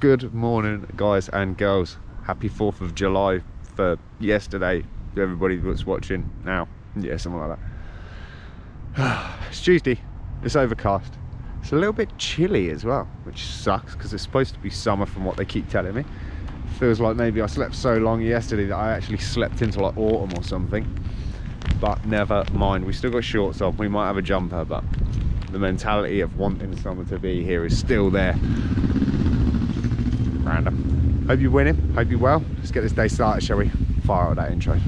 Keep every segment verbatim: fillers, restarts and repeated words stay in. Good morning, guys and girls. Happy fourth of July for yesterday to everybody that's watching now. Yeah, something like that. It's Tuesday, it's overcast, it's a little bit chilly as well, which sucks because it's supposed to be summer from what they keep telling me. Feels like maybe I slept so long yesterday that I actually slept into like autumn or something, but never mind. We still got shorts on, we might have a jumper, but the mentality of wanting summer to be here is still there. Random. Hope you're winning, hope you're well. Let's get this day started, shall we? Fire out that intro.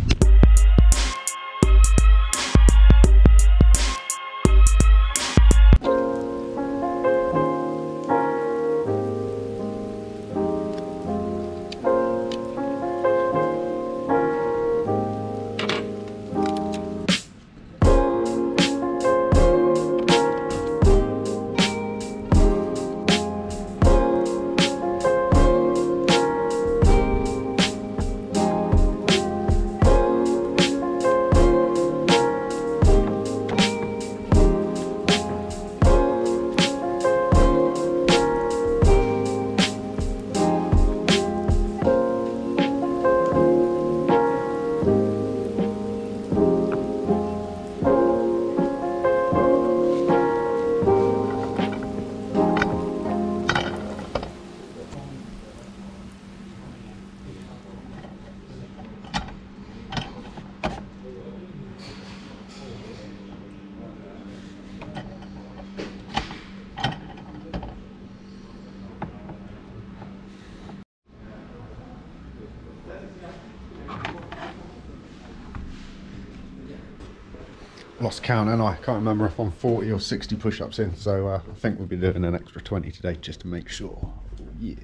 Lost count, and I can't remember if I'm forty or sixty push-ups in, so uh, I think we'll be doing an extra twenty today just to make sure. Yeah,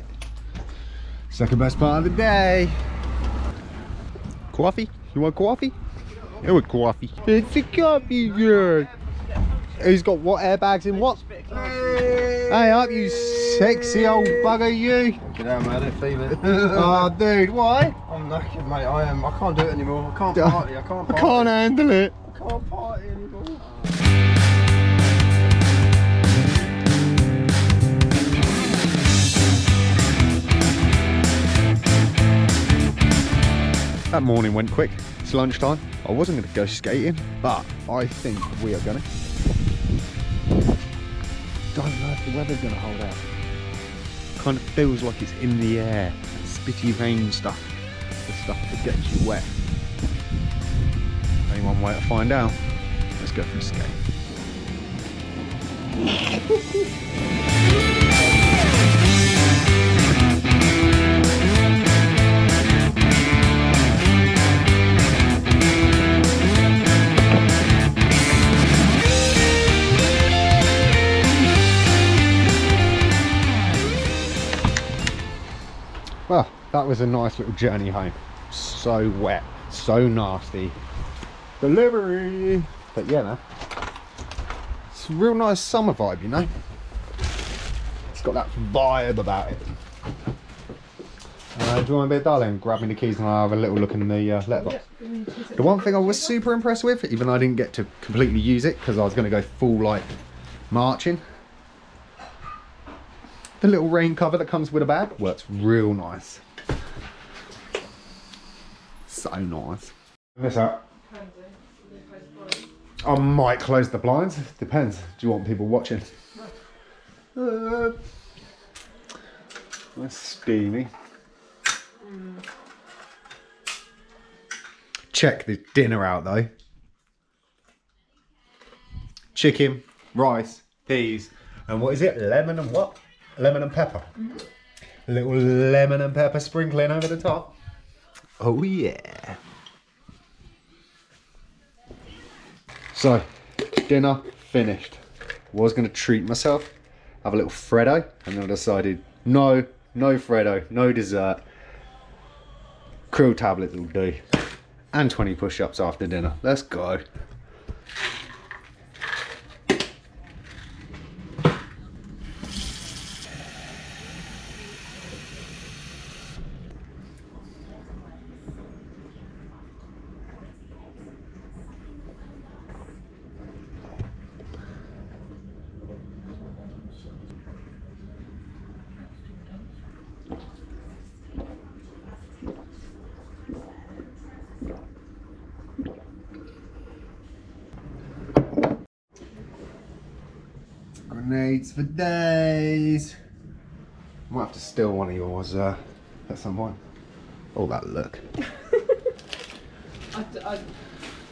second best part of the day. Coffee? You want coffee? You want coffee? It's a coffee girl. Who's got what airbags in what? Hey up, you sexy old bugger, you. G'day, mate. I don't feel it. Oh, dude, why? I'm knackered, mate. I am. I can't do it anymore. I can't party. I can't. Party. I can't handle it. I can't party anymore. That morning went quick. It's lunchtime. I wasn't going to go skating, but I think we are going to. Don't know if the weather's going to hold out. Kind of feels like it's in the air. That spitty rain stuff. The stuff that gets you wet. Only one way to find out. Let's go for a skate. Well, that was a nice little journey home. So wet, so nasty. Delivery! But yeah, man, it's a real nice summer vibe, you know? It's got that vibe about it. Uh, do you want to be a darling? Grab me the keys and I'll have a little look in the uh, letterbox. The one thing I was super impressed with, even though I didn't get to completely use it because I was going to go full, like, marching. The little rain cover that comes with a bag works real nice. So nice. This up. I might close the blinds. Depends. Do you want people watching? Uh, that's steamy. Check the dinner out though. Chicken, rice, peas, and what is it? Lemon and what? Lemon and pepper. Mm-hmm. A little lemon and pepper sprinkling over the top. Oh yeah. So, dinner finished. Was going to treat myself, have a little Freddo, and then I decided no, no Freddo, no dessert. Krill tablets will do. And twenty push-ups after dinner. Let's go. Beats for days. Might have to steal one of yours uh, at some point. Oh, that look. I, I...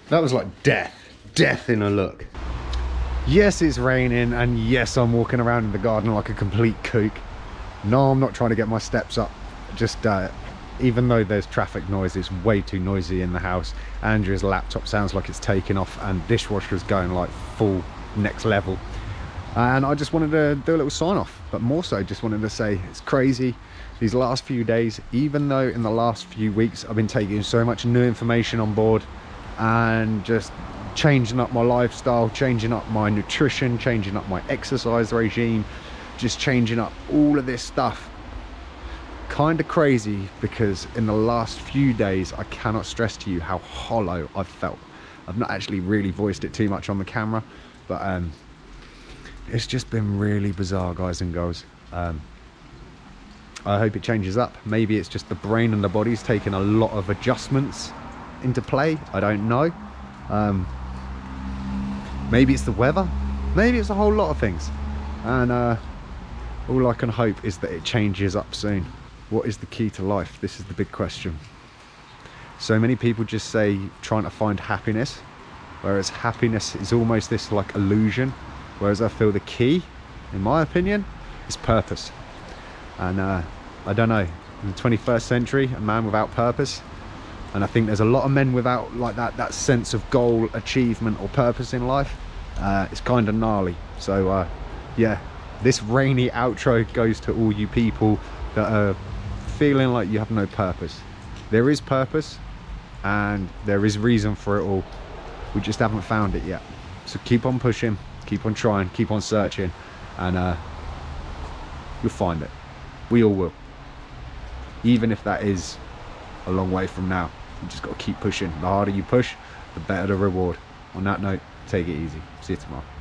That was like death. Death in a look. Yes, it's raining, and yes, I'm walking around in the garden like a complete kook. No, I'm not trying to get my steps up. Just uh, even though there's traffic noise, it's way too noisy in the house. Andrea's laptop sounds like it's taking off, and dishwasher's going like full next level. And I just wanted to do a little sign off, but more so just wanted to say it's crazy these last few days, even though in the last few weeks I've been taking so much new information on board and just changing up my lifestyle, changing up my nutrition, changing up my exercise regime, just changing up all of this stuff. Kind of crazy, because in the last few days I cannot stress to you how hollow I've felt. I've not actually really voiced it too much on the camera, but um it's just been really bizarre, guys and girls. um I hope it changes up. Maybe it's just the brain and the body's taking a lot of adjustments into play. I don't know. Um maybe it's the weather, maybe it's a whole lot of things, and uh all I can hope is that it changes up soon. What is the key to life? This is the big question. So many people just say trying to find happiness, whereas happiness is almost this like illusion. Whereas I feel the key, in my opinion, is purpose. And uh, I don't know, in the twenty-first century, a man without purpose. And I think there's a lot of men without like that, that sense of goal, achievement or purpose in life. Uh, it's kind of gnarly. So uh, yeah, this rainy outro goes to all you people that are feeling like you have no purpose. There is purpose and there is reason for it all. We just haven't found it yet. So keep on pushing. Keep on trying, keep on searching, and uh, you'll find it. We all will. Even if that is a long way from now, you just got to keep pushing. The harder you push, the better the reward. On that note, take it easy. See you tomorrow.